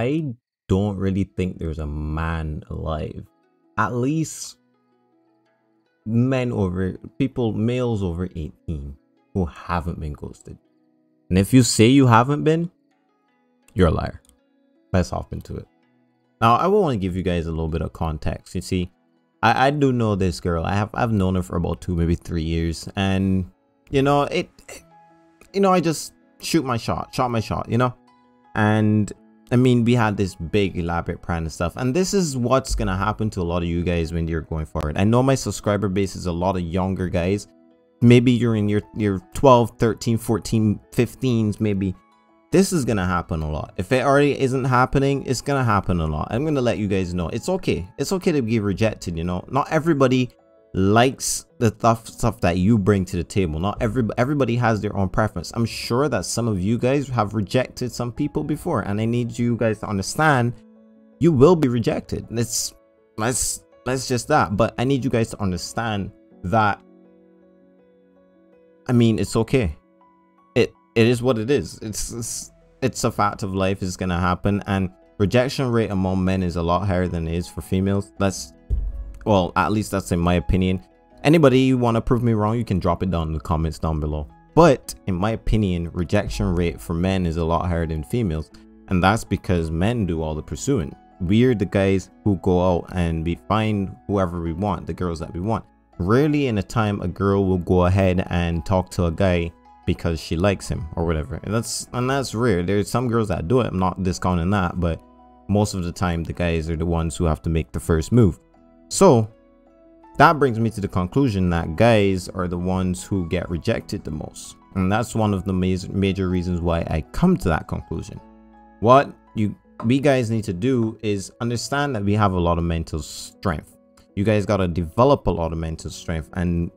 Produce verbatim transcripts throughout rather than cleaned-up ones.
I don't really think there's a man alive. At least men over, people, males over eighteen who haven't been ghosted. And if you say you haven't been, you're a liar. Let's hop into it. Now, I want to give you guys a little bit of context. You see, I, I do know this girl. I have I've known her for about two, maybe three years. And, you know, it, it you know, I just shoot my shot, shot my shot, you know? And I mean, we had this big elaborate plan and stuff. And this is what's going to happen to a lot of you guys when you're going forward. I know my subscriber base is a lot of younger guys. Maybe you're in your, your twelve, thirteen, fourteen, fifteens, maybe. This is going to happen a lot. If it already isn't happening, it's going to happen a lot. I'm going to let you guys know. It's okay. It's okay to be rejected, you know. Not everybody likes the tough stuff that you bring to the table. Not every, everybody has their own preference. I'm sure that some of you guys have rejected some people before. And I need you guys to understand, you will be rejected. Let's, let's, let's just that. But I need you guys to understand that, I mean, it's okay. It is what it is. It's, it's it's a fact of life. It's gonna happen, and rejection rate among men is a lot higher than it is for females. That's, well, at least that's in my opinion. Anybody you want to prove me wrong, you can drop it down in the comments down below. But in my opinion, rejection rate for men is a lot higher than females, and that's because men do all the pursuing. We're the guys who go out and we find whoever we want, the girls that we want. Rarely in a time a girl will go ahead and talk to a guy because she likes him or whatever, and that's and that's rare. There's some girls that do it, I'm not discounting that, but most of the time the guys are the ones who have to make the first move. So that brings me to the conclusion that guys are the ones who get rejected the most, and that's one of the major major reasons why I come to that conclusion. What you we guys need to do is understand that we have a lot of mental strength. You guys got to develop a lot of mental strength, and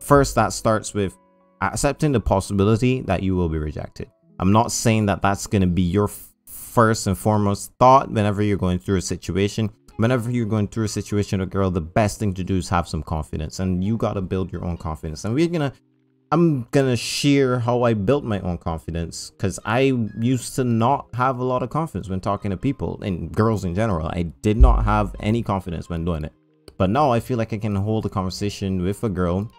first that starts with accepting the possibility that you will be rejected. I'm not saying that that's going to be your first and foremost thought whenever you're going through a situation. Whenever you're going through a situation with a girl, the best thing to do is have some confidence, and you got to build your own confidence. And we're going to, I'm going to share how I built my own confidence, because I used to not have a lot of confidence when talking to people and girls in general. I did not have any confidence when doing it. But now I feel like I can hold a conversation with a girl,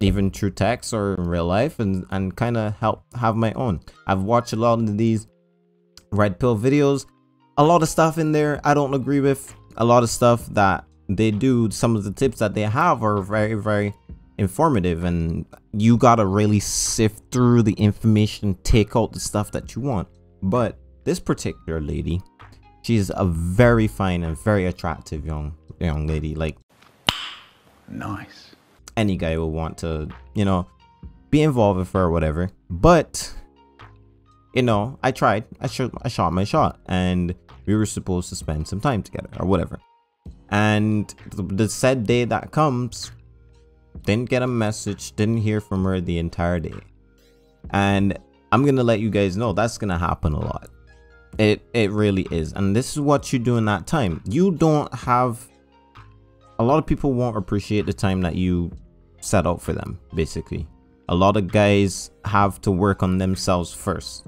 even through text or in real life, and and kind of help have my own. I've watched a lot of these red pill videos, a lot of stuff in there I don't agree with, a lot of stuff that they do. Some of the tips that they have are very, very informative, and you gotta really sift through the information, take out the stuff that you want. But this particular lady, she's a very fine and very attractive young young lady. Like, nice. Any guy will want to, you know, be involved with her or whatever. But, you know, I tried. I, sh I shot my shot. And we were supposed to spend some time together or whatever. And the, the said day that comes, didn't get a message. Didn't hear from her the entire day. And I'm going to let you guys know that's going to happen a lot. It, it really is. And this is what you do in that time. You don't have... A lot of people won't appreciate the time that you... set out for them, basically. A lot of guys have to work on themselves first,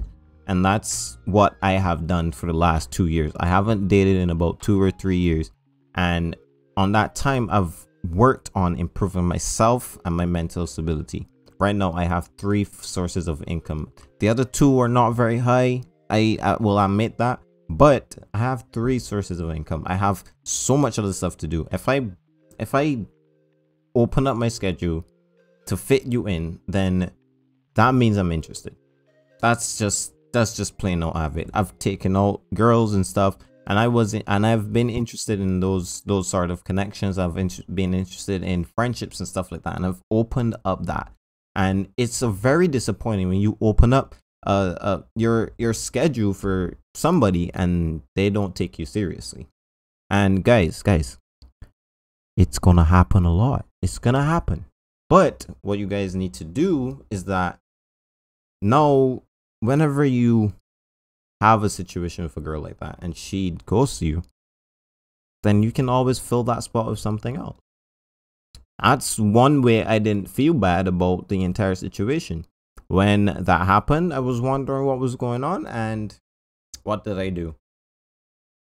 and that's what I have done for the last two years. I haven't dated in about two or three years, and on that time I've worked on improving myself and my mental stability. Right now I have three sources of income. The other two are not very high, I, I will admit that, but I have three sources of income. I have so much other stuff to do. If I if I open up my schedule to fit you in, then that means I'm interested. That's just that's just plain out of it. I've taken out girls and stuff, and I wasn't, and I've been interested in those those sort of connections. I've inter been interested in friendships and stuff like that, and I've opened up that. And it's a very disappointing when you open up uh, uh your your schedule for somebody and they don't take you seriously. And guys, guys, it's gonna happen a lot. It's gonna happen. But what you guys need to do is that now, whenever you have a situation with a girl like that and she ghosts you, then you can always fill that spot with something else. That's one way I didn't feel bad about the entire situation. When that happened, I was wondering what was going on, and what did I do?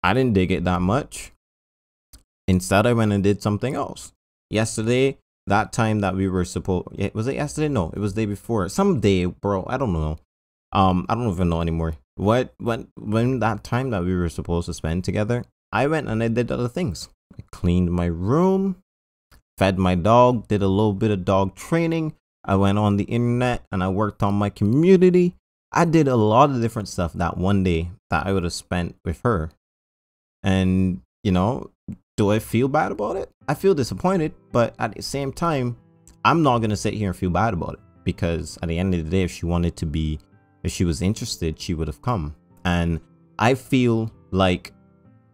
I didn't dig it that much. Instead, I went and did something else. Yesterday, that time that we were supposed, was it yesterday? No, it was the day before. Some day, bro, I don't know. Um, I don't even know anymore. What, when, when that time that we were supposed to spend together, I went and I did other things. I cleaned my room, fed my dog, did a little bit of dog training. I went on the internet and I worked on my community. I did a lot of different stuff that one day that I would have spent with her. And, you know, do I feel bad about it? I feel disappointed, but at the same time, I'm not going to sit here and feel bad about it, because at the end of the day, if she wanted to be, if she was interested, she would have come. And I feel like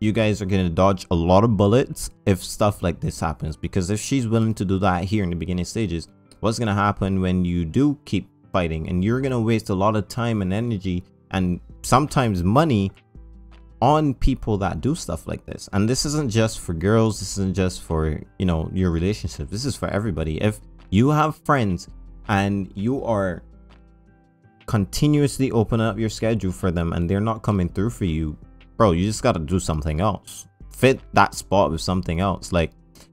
you guys are going to dodge a lot of bullets if stuff like this happens, because if she's willing to do that here in the beginning stages, what's going to happen when you do keep fighting? And you're going to waste a lot of time and energy and sometimes money on people that do stuff like this. And this isn't just for girls, this isn't just for, you know, your relationship, this is for everybody. If you have friends and you are continuously opening up your schedule for them and they're not coming through for you, bro, you just gotta do something else. Fit that spot with something else. Like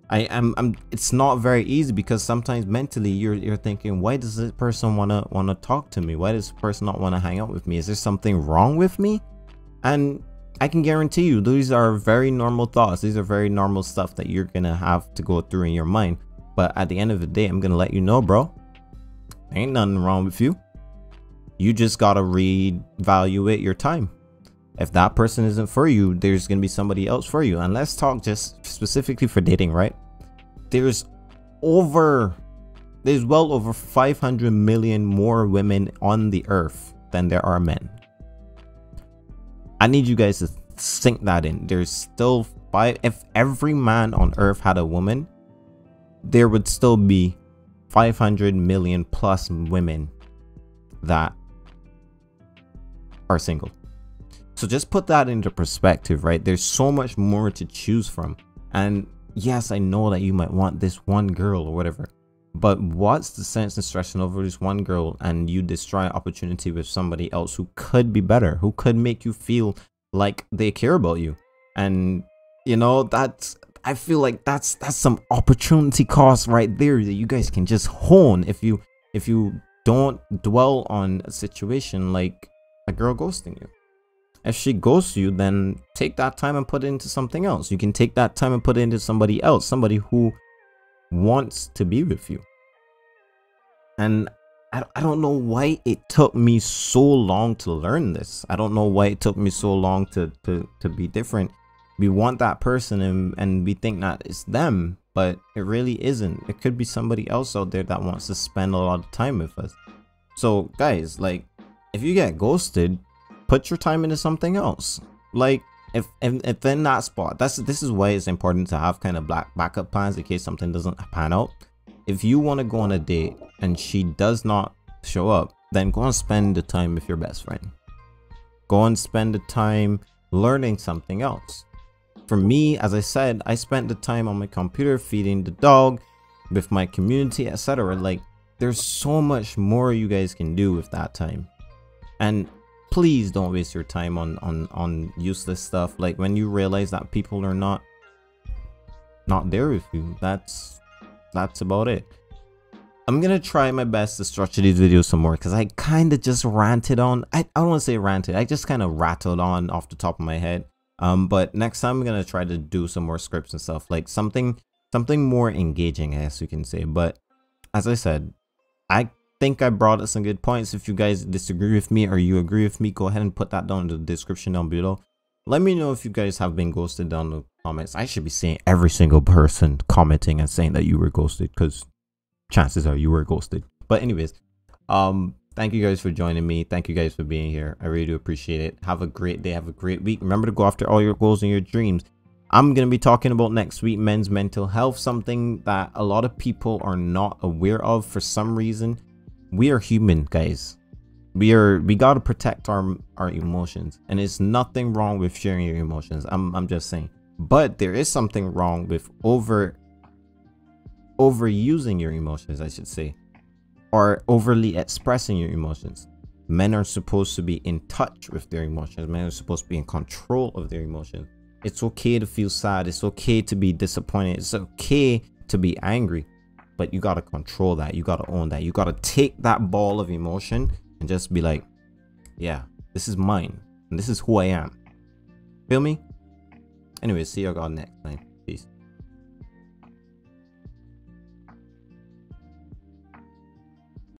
I am, I'm, I'm, it's not very easy, because sometimes mentally you're you're thinking, why does this person wanna wanna talk to me? Why does this person not wanna hang out with me? Is there something wrong with me? And I can guarantee you, these are very normal thoughts. These are very normal stuff that you're gonna have to go through in your mind. But at the end of the day, I'm gonna let you know, bro, ain't nothing wrong with you. You just gotta reevaluate your time. If that person isn't for you, there's gonna be somebody else for you. And let's talk just specifically for dating, right? There's over, there's well over five hundred million more women on the earth than there are men. I need you guys to sink that in. There's still five, if every man on earth had a woman, there would still be five hundred million plus women that are single. So just put that into perspective, right? There's so much more to choose from. And yes, I know that you might want this one girl or whatever, but what's the sense in stressing over this one girl and you destroy opportunity with somebody else who could be better, who could make you feel like they care about you? And you know, that's, I feel like that's that's some opportunity cost right there that you guys can just hone if you if you don't dwell on a situation like a girl ghosting you. If she ghosts you, then take that time and put it into something else. You can take that time and put it into somebody else, somebody who wants to be with you. And I, I don't know why it took me so long to learn this. I don't know why it took me so long to, to, to be different. We want that person and, and we think that it's them, but it really isn't. It could be somebody else out there that wants to spend a lot of time with us. So guys, like, if you get ghosted, put your time into something else. Like if, if, if in that spot, that's this is why it's important to have kind of black backup plans in case something doesn't pan out. If you want to go on a date and she does not show up, then go and spend the time with your best friend. Go and spend the time learning something else. For me, as I said, I spent the time on my computer, feeding the dog, with my community, et cetera. Like there's so much more you guys can do with that time. And please don't waste your time on on on useless stuff. Like when you realize that people are not not there with you, that's that's about it. I'm gonna try my best to structure these videos some more, because I kind of just ranted on, I, I don't want to say ranted, I just kind of rattled on off the top of my head. Um but next time I'm gonna try to do some more scripts and stuff, like something something more engaging, I guess you can say. But as I said, I think I brought up some good points. If you guys disagree with me or you agree with me, go ahead and put that down in the description down below. Let me know if you guys have been ghosted down in the comments. I should be seeing every single person commenting and saying that you were ghosted, because chances are you were ghosted. But anyways, um thank you guys for joining me. Thank you guys for being here. I really do appreciate it. Have a great day, have a great week. Remember to go after all your goals and your dreams. I'm going to be talking about next week, men's mental health, something that a lot of people are not aware of for some reason. We are human, guys. We are, we got to protect our, our emotions, and it's nothing wrong with sharing your emotions. I'm, I'm just saying, but there is something wrong with over, overusing your emotions, I should say, or overly expressing your emotions. Men are supposed to be in touch with their emotions. Men are supposed to be in control of their emotions. It's okay to feel sad. It's okay to be disappointed. It's okay to be angry, but you got to control that. You got to own that. You got to take that ball of emotion and just be like, yeah, this is mine. And this is who I am. Feel me? Anyway, see y'all next time. Peace.